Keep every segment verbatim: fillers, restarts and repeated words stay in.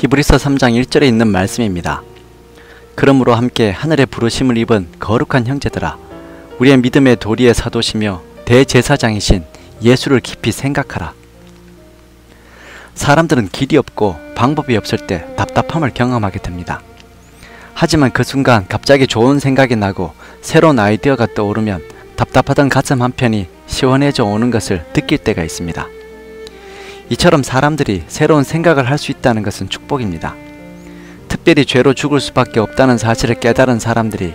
히브리서 삼 장 일 절에 있는 말씀입니다. 그러므로 함께 하늘의 부르심을 입은 거룩한 형제들아, 우리의 믿음의 도리의 사도시며 대제사장이신 예수를 깊이 생각하라. 사람들은 길이 없고 방법이 없을 때 답답함을 경험하게 됩니다. 하지만 그 순간 갑자기 좋은 생각이 나고 새로운 아이디어가 떠오르면 답답하던 가슴 한편이 시원해져 오는 것을 느낄 때가 있습니다. 이처럼 사람들이 새로운 생각을 할 수 있다는 것은 축복입니다. 특별히 죄로 죽을 수밖에 없다는 사실을 깨달은 사람들이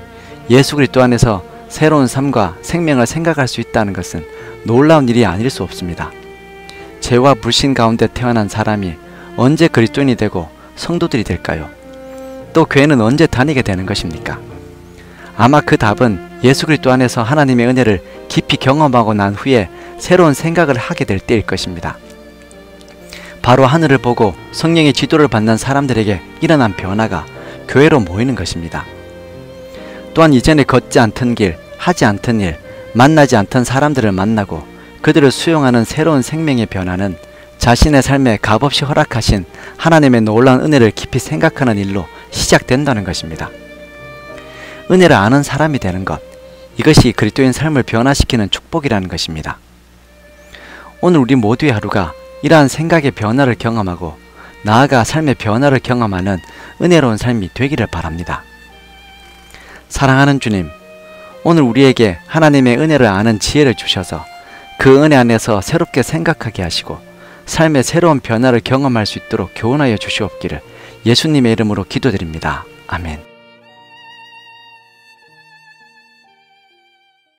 예수 그리스도 안에서 새로운 삶과 생명을 생각할 수 있다는 것은 놀라운 일이 아닐 수 없습니다. 죄와 불신 가운데 태어난 사람이 언제 그리스도인이 되고 성도들이 될까요? 또 교회는 언제 다니게 되는 것입니까? 아마 그 답은 예수 그리스도 안에서 하나님의 은혜를 깊이 경험하고 난 후에 새로운 생각을 하게 될 때일 것입니다. 바로 하늘을 보고 성령의 지도를 받는 사람들에게 일어난 변화가 교회로 모이는 것입니다. 또한 이전에 걷지 않던 길, 하지 않던 일, 만나지 않던 사람들을 만나고 그들을 수용하는 새로운 생명의 변화는 자신의 삶에 값없이 허락하신 하나님의 놀라운 은혜를 깊이 생각하는 일로 시작된다는 것입니다. 은혜를 아는 사람이 되는 것, 이것이 그리스도인 삶을 변화시키는 축복이라는 것입니다. 오늘 우리 모두의 하루가 이러한 생각의 변화를 경험하고 나아가 삶의 변화를 경험하는 은혜로운 삶이 되기를 바랍니다. 사랑하는 주님, 오늘 우리에게 하나님의 은혜를 아는 지혜를 주셔서 그 은혜 안에서 새롭게 생각하게 하시고 삶의 새로운 변화를 경험할 수 있도록 교훈하여 주시옵기를 예수님의 이름으로 기도드립니다. 아멘.